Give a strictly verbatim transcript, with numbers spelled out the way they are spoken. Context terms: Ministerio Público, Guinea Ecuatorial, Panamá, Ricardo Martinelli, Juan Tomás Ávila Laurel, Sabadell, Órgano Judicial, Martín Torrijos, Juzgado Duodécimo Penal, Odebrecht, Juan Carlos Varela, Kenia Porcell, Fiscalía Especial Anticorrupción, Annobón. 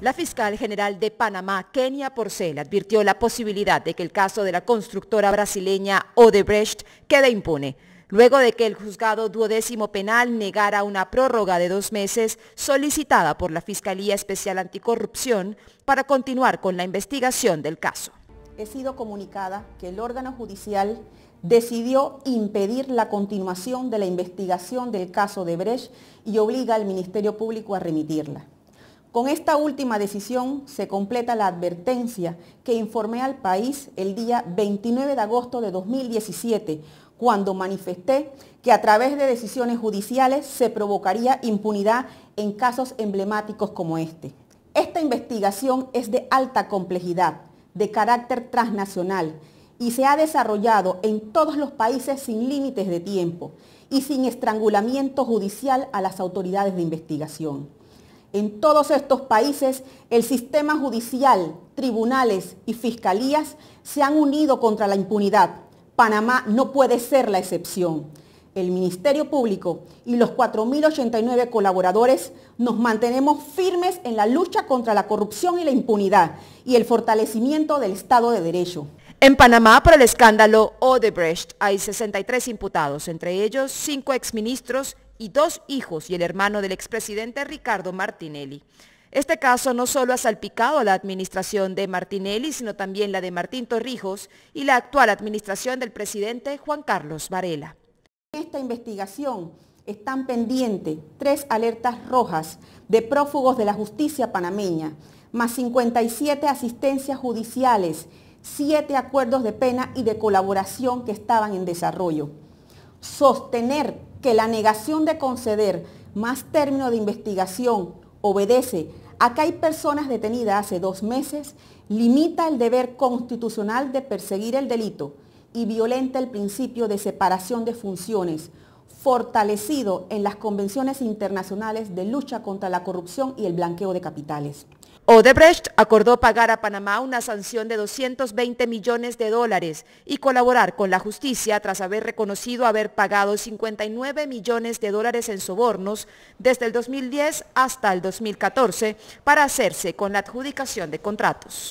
La fiscal general de Panamá, Kenia Porcell, advirtió la posibilidad de que el caso de la constructora brasileña Odebrecht quede impune, luego de que el Juzgado Duodécimo Penal negara una prórroga de dos meses solicitada por la Fiscalía Especial Anticorrupción para continuar con la investigación del caso. He sido comunicada que el órgano judicial decidió impedir la continuación de la investigación del caso Odebrecht y obliga al Ministerio Público a remitirla. Con esta última decisión se completa la advertencia que informé al país el día veintinueve de agosto de dos mil diecisiete, cuando manifesté que a través de decisiones judiciales se provocaría impunidad en casos emblemáticos como este. Esta investigación es de alta complejidad, de carácter transnacional, y se ha desarrollado en todos los países sin límites de tiempo y sin estrangulamiento judicial a las autoridades de investigación. En todos estos países, el sistema judicial, tribunales y fiscalías se han unido contra la impunidad. Panamá no puede ser la excepción. El Ministerio Público y los cuatro mil ochenta y nueve colaboradores nos mantenemos firmes en la lucha contra la corrupción y la impunidad y el fortalecimiento del Estado de Derecho. En Panamá, por el escándalo Odebrecht, hay sesenta y tres imputados, entre ellos cinco exministros y dos hijos y el hermano del expresidente Ricardo Martinelli. Este caso no solo ha salpicado a la administración de Martinelli, sino también la de Martín Torrijos y la actual administración del presidente Juan Carlos Varela. En esta investigación están pendientes tres alertas rojas de prófugos de la justicia panameña, más cincuenta y siete asistencias judiciales, siete acuerdos de pena y de colaboración que estaban en desarrollo. Sostener que la negación de conceder más términos de investigación obedece a que hay personas detenidas hace dos meses, limita el deber constitucional de perseguir el delito y violenta el principio de separación de funciones, fortalecido en las convenciones internacionales de lucha contra la corrupción y el blanqueo de capitales. Odebrecht acordó pagar a Panamá una sanción de doscientos veinte millones de dólares y colaborar con la justicia tras haber reconocido haber pagado cincuenta y nueve millones de dólares en sobornos desde el dos mil diez hasta el dos mil catorce para hacerse con la adjudicación de contratos.